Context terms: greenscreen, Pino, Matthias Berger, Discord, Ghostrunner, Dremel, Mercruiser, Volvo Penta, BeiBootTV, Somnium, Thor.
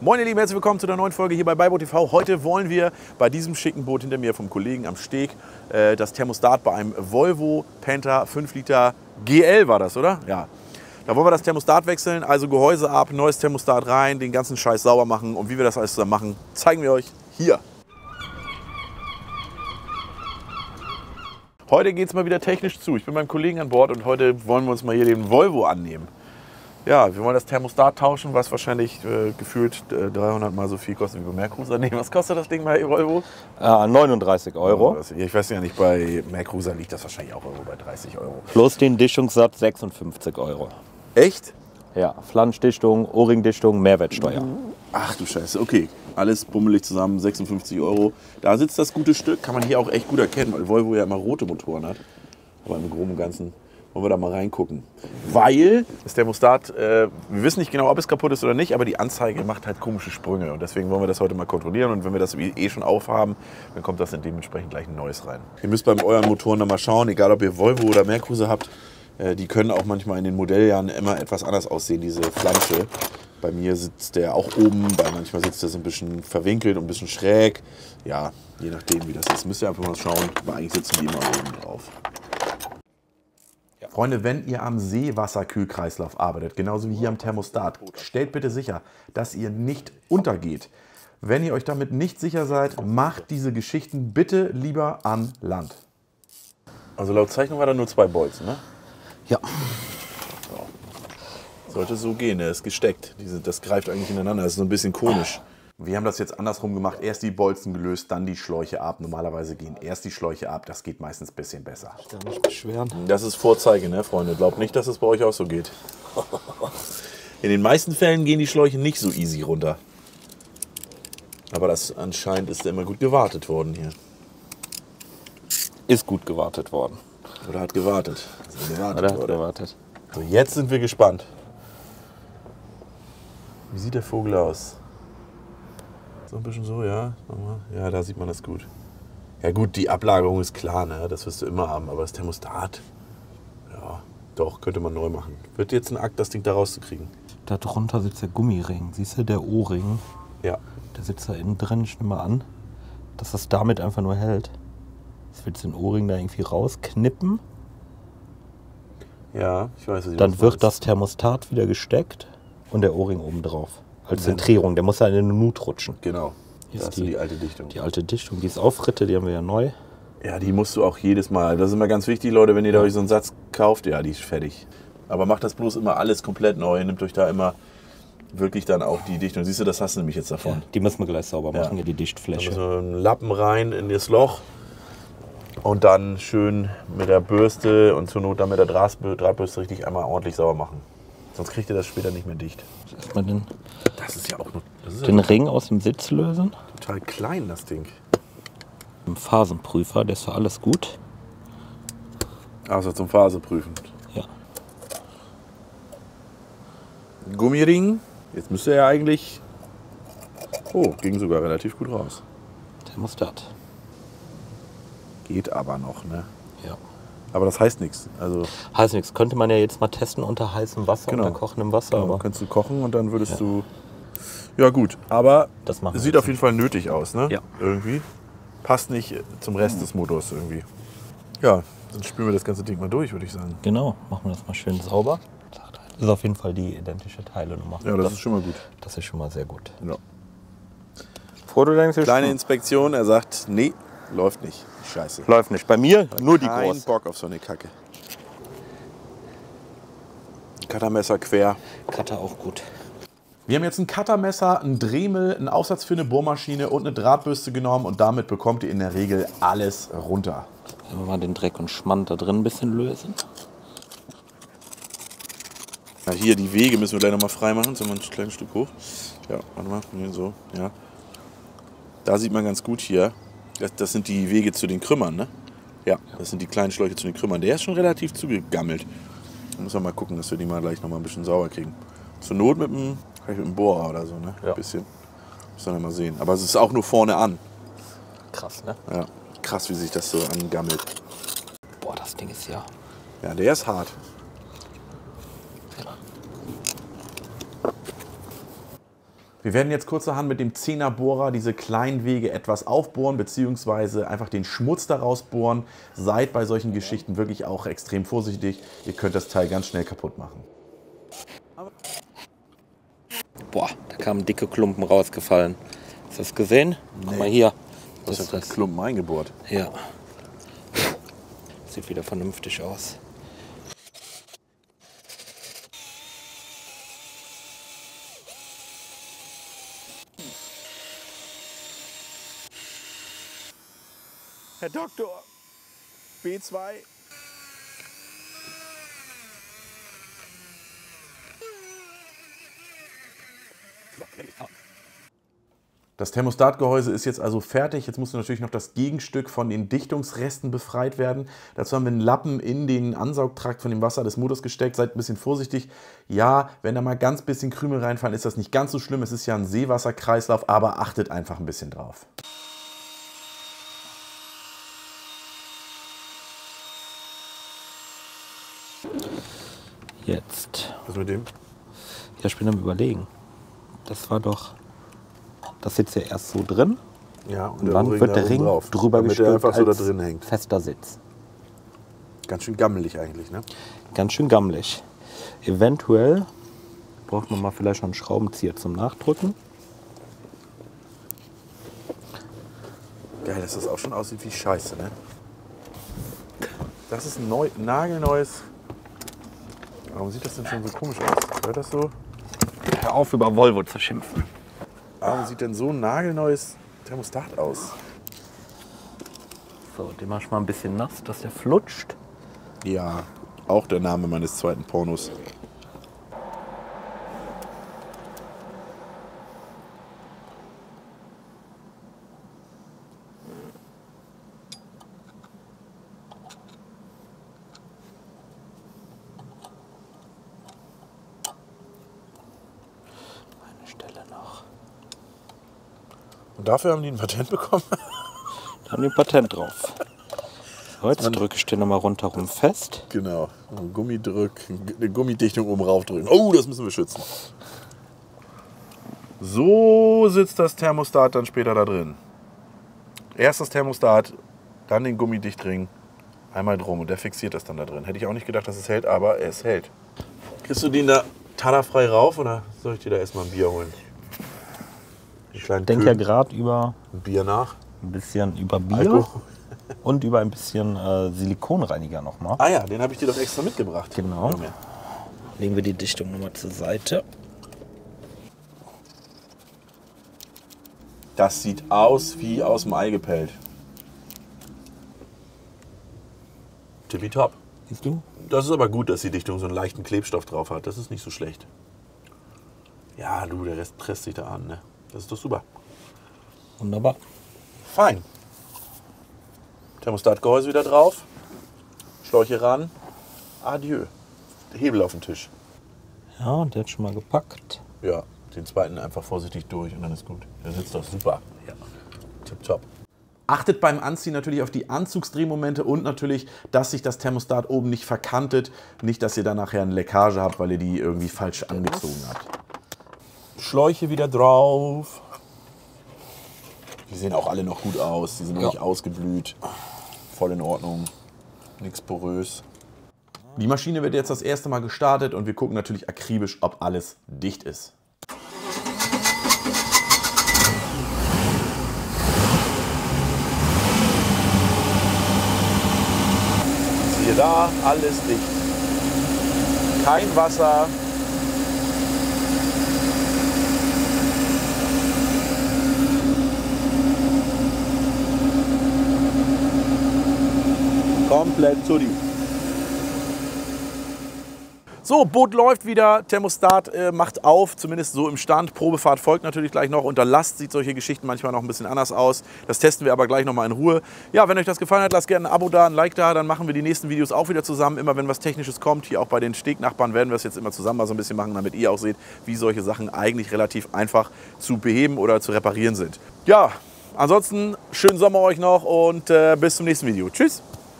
Moin ihr Lieben, herzlich willkommen zu der neuen Folge hier bei BeiBootTV. Heute wollen wir bei diesem schicken Boot hinter mir vom Kollegen am Steg das Thermostat bei einem Volvo Penta 5 Liter GL war das, oder? Ja. Da wollen wir das Thermostat wechseln, also Gehäuse ab, neues Thermostat rein, den ganzen Scheiß sauber machen und wie wir das alles zusammen machen, zeigen wir euch hier. Heute geht es mal wieder technisch zu. Ich bin beim Kollegen an Bord und heute wollen wir uns mal hier den Volvo annehmen. Ja, wir wollen das Thermostat tauschen, was wahrscheinlich gefühlt 300 mal so viel kostet wie bei Mercruiser. Nee, was kostet das Ding bei Volvo? 39 €. Ich weiß ja nicht, bei Mercruiser liegt das wahrscheinlich auch irgendwo bei 30 €. Plus den Dichtungssatz 56 €. Echt? Ja, Flanschdichtung, Ohrringdichtung, Mehrwertsteuer. Ach du Scheiße, okay. Alles bummelig zusammen, 56 €. Da sitzt das gute Stück, kann man hier auch echt gut erkennen, weil Volvo ja immer rote Motoren hat. Aber im Groben und Ganzen wollen wir da mal reingucken. Weil das Thermostat, wir wissen nicht genau, ob es kaputt ist oder nicht, aber die Anzeige macht halt komische Sprünge. Und deswegen wollen wir das heute mal kontrollieren. Und wenn wir das eh schon aufhaben, dann kommt das dann dementsprechend gleich ein neues rein. Ihr müsst beim euren Motoren da mal schauen, egal ob ihr Volvo oder Mercruiser habt. Die können auch manchmal in den Modelljahren immer etwas anders aussehen, diese Flansche. Bei mir sitzt der auch oben, bei manchmal sitzt der so ein bisschen verwinkelt und ein bisschen schräg. Ja, je nachdem wie das ist. Müsst ihr einfach mal schauen, aber eigentlich sitzen die immer oben drauf. Freunde, wenn ihr am Seewasserkühlkreislauf arbeitet, genauso wie hier am Thermostat, stellt bitte sicher, dass ihr nicht untergeht. Wenn ihr euch damit nicht sicher seid, macht diese Geschichten bitte lieber an Land. Also laut Zeichnung war da nur 2 Bolzen, ne? Ja. So. Sollte so gehen, er ist gesteckt. Das greift eigentlich ineinander, das ist so ein bisschen komisch. Wir haben das jetzt andersrum gemacht, erst die Bolzen gelöst, dann die Schläuche ab. Normalerweise gehen erst die Schläuche ab, das geht meistens ein bisschen besser. Ich kann mich beschweren. Das ist Vorzeige, ne Freunde? Glaubt nicht, dass es bei euch auch so geht. In den meisten Fällen gehen die Schläuche nicht so easy runter. Aber das anscheinend ist immer gut gewartet worden hier. Ist gut gewartet worden. Oder hat gewartet. Also gewartet oder hat oder? Gewartet. So, jetzt sind wir gespannt. Wie sieht der Vogel aus? So ein bisschen so, ja. Ja, da sieht man das gut. Ja gut, die Ablagerung ist klar, ne? Das wirst du immer haben. Aber das Thermostat, ja, doch, könnte man neu machen. Wird jetzt ein Akt, das Ding da rauszukriegen. Da drunter sitzt der Gummiring. Siehst du, der O-Ring? Ja. Der sitzt da innen drin, ich nehme mal an, dass das damit einfach nur hält. Jetzt willst du den O-Ring da irgendwie rausknippen. Ja, ich weiß, was ich dann wird das Thermostat wieder gesteckt und der O-Ring oben drauf. Als Zentrierung, der muss ja in den Nut rutschen. Genau, hier ist die alte Dichtung. Die alte Dichtung, die ist Aufritte, die haben wir ja neu. Ja, die musst du auch jedes Mal, das ist immer ganz wichtig, Leute, wenn ihr da euch so einen Satz kauft, ja, die ist fertig. Aber macht das bloß immer alles komplett neu, nehmt euch da immer wirklich dann auch die Dichtung. Siehst du, das hast du nämlich jetzt davon. Ja, die müssen wir gleich sauber machen, ja, die Dichtfläche. Da müssen wir einen Lappen rein in das Loch und dann schön mit der Bürste und zur Not dann mit der Drahtbürste richtig einmal ordentlich sauber machen. Sonst kriegt ihr das später nicht mehr dicht. Erstmal den, das ist ja auch nur, das ist den ja Ring aus dem Sitz lösen. Total klein, das Ding. Ein Phasenprüfer, der ist für alles gut. Außer zum Phasenprüfen. Ja. Gummiring. Jetzt müsste er eigentlich. Oh, ging sogar relativ gut raus. Thermostat. Geht aber noch, ne? Ja. Aber das heißt nichts. Also heißt nichts. Könnte man ja jetzt mal testen unter heißem Wasser, genau, unter kochendem Wasser. Genau. Aber könntest du kochen und dann würdest du... Ja gut, aber das sieht auf jeden Fall nötig aus, ne? Ja. Irgendwie. Passt nicht zum Rest des Motors irgendwie. Ja, dann spülen wir das ganze Ding mal durch, würde ich sagen. Genau, machen wir das mal schön sauber. Das ist auf jeden Fall die identische Teilenummer. Ja, das ist schon mal gut. Das ist schon mal sehr gut. Ja. Kleine Inspektion, er sagt, nee, läuft nicht. Scheiße. Läuft nicht. Bei mir nur die große. Kein Bock auf so eine Kacke. Cuttermesser quer. Cutter auch gut. Wir haben jetzt ein Cuttermesser, ein Dremel, einen Aufsatz für eine Bohrmaschine und eine Drahtbürste genommen und damit bekommt ihr in der Regel alles runter. Wenn wir mal den Dreck und Schmand da drin ein bisschen lösen. Ja, hier die Wege müssen wir gleich nochmal frei machen, so ein kleines Stück hoch. Ja, warte mal, so, ja. Da sieht man ganz gut hier. Das sind die Wege zu den Krümmern, ne? Ja, das sind die kleinen Schläuche zu den Krümmern. Der ist schon relativ zugegammelt. Da müssen wir mal gucken, dass wir die mal gleich noch mal ein bisschen sauber kriegen. Zur Not mit einem Bohrer oder so, ne? Ja. Ein bisschen. Müssen wir mal sehen. Aber es ist auch nur vorne an. Krass, ne? Ja, krass, wie sich das so angammelt. Boah, das Ding ist ja... Ja, der ist hart. Ja. Wir werden jetzt kurzerhand mit dem 10er Bohrer diese kleinen Wege etwas aufbohren bzw. einfach den Schmutz daraus bohren. Seid bei solchen Geschichten wirklich auch extrem vorsichtig. Ihr könnt das Teil ganz schnell kaputt machen. Boah, da kamen dicke Klumpen rausgefallen. Hast du das gesehen? Nee. Guck mal hier. Das ist das Klumpen eingebohrt. Ja. Sieht wieder vernünftig aus. Herr Doktor, B2. Das Thermostatgehäuse ist jetzt also fertig. Jetzt muss natürlich noch das Gegenstück von den Dichtungsresten befreit werden. Dazu haben wir einen Lappen in den Ansaugtrakt von dem Wasser des Motors gesteckt. Seid ein bisschen vorsichtig. Ja, wenn da mal ganz bisschen Krümel reinfallen, ist das nicht ganz so schlimm. Es ist ja ein Seewasserkreislauf, aber achtet einfach ein bisschen drauf. Jetzt. Was mit dem? Ja, ich bin am Überlegen. Das war doch. Das sitzt ja erst so drin. Ja, und dann wird der Ring drüber gestülpt, einfach so da drin hängt. Fester Sitz. Ganz schön gammelig eigentlich, ne? Ganz schön gammelig. Eventuell braucht man mal vielleicht noch einen Schraubenzieher zum Nachdrücken. Geil, dass das auch schon aussieht wie Scheiße, ne? Das ist ein nagelneues. Warum sieht das denn schon so komisch aus? Hört das so? Hör auf, über Volvo zu schimpfen. Warum sieht denn so ein nagelneues Thermostat aus? So, den mach ich mal ein bisschen nass, dass der flutscht. Ja, auch der Name meines zweiten Pornos. Dafür haben die ein Patent bekommen? Da haben die ein Patent drauf. So, jetzt drücke ich den nochmal rundherum fest. Genau, eine Gummidichtung oben raufdrücken. Oh, das müssen wir schützen. So sitzt das Thermostat dann später da drin. Erst das Thermostat, dann den Gummidichtring, einmal drum und der fixiert das dann da drin. Hätte ich auch nicht gedacht, dass es hält, aber es hält. Kriegst du den da talerfrei rauf oder soll ich dir da erstmal ein Bier holen? Ich denke ja gerade über Bier nach. Ein bisschen über Bier Alkohol. Und über ein bisschen Silikonreiniger nochmal. Ah ja, den habe ich dir doch extra mitgebracht. Genau. Okay. Legen wir die Dichtung nochmal zur Seite. Das sieht aus wie aus dem Ei gepellt. Tippitopp. Siehst du? Das ist aber gut, dass die Dichtung so einen leichten Klebstoff drauf hat. Das ist nicht so schlecht. Ja, du, der Rest presst sich da an, ne? Das ist doch super. Wunderbar. Fein. Thermostatgehäuse wieder drauf. Schläuche ran. Adieu. Der Hebel auf den Tisch. Ja, und der hat schon mal gepackt. Ja, den zweiten einfach vorsichtig durch und dann ist gut. Der sitzt doch super. Ja. Tipptopp. Achtet beim Anziehen natürlich auf die Anzugsdrehmomente und natürlich, dass sich das Thermostat oben nicht verkantet. Nicht, dass ihr dann nachher eine Leckage habt, weil ihr die irgendwie falsch angezogen habt. Schläuche wieder drauf. Die sehen auch alle noch gut aus. Die sind noch nicht ausgeblüht. Voll in Ordnung. Nichts porös. Die Maschine wird jetzt das erste Mal gestartet und wir gucken natürlich akribisch, ob alles dicht ist. Siehe da, alles dicht. Kein Wasser. Komplett Tutti. So, Boot läuft wieder, Thermostat macht auf, zumindest so im Stand. Probefahrt folgt natürlich gleich noch. Unter Last sieht solche Geschichten manchmal noch ein bisschen anders aus. Das testen wir aber gleich nochmal in Ruhe. Ja, wenn euch das gefallen hat, lasst gerne ein Abo da, ein Like da. Dann machen wir die nächsten Videos auch wieder zusammen. Immer wenn was Technisches kommt, hier auch bei den Stegnachbarn werden wir es jetzt immer zusammen mal so ein bisschen machen, damit ihr auch seht, wie solche Sachen eigentlich relativ einfach zu beheben oder zu reparieren sind. Ja, ansonsten schönen Sommer euch noch und bis zum nächsten Video. Tschüss!